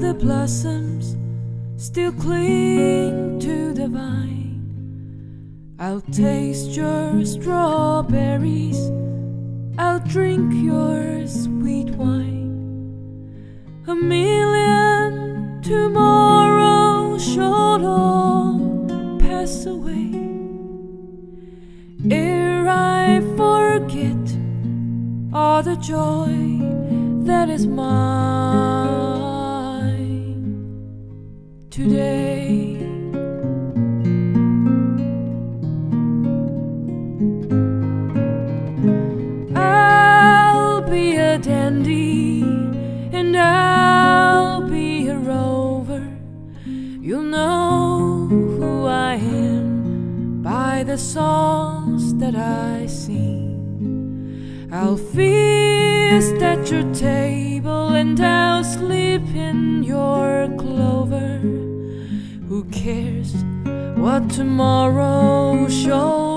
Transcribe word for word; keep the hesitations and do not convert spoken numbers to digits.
the blossoms still cling to the vine. I'll taste your strawberries, I'll drink your sweet wine. A million tomorrows shall all pass away ere I forget all the joy that is mine today. I'll be a dandy and I'll be a rover. You'll know who I am by the songs that I sing. I'll feast at your table and I'll sleep in your clover. Who cares what tomorrow shows?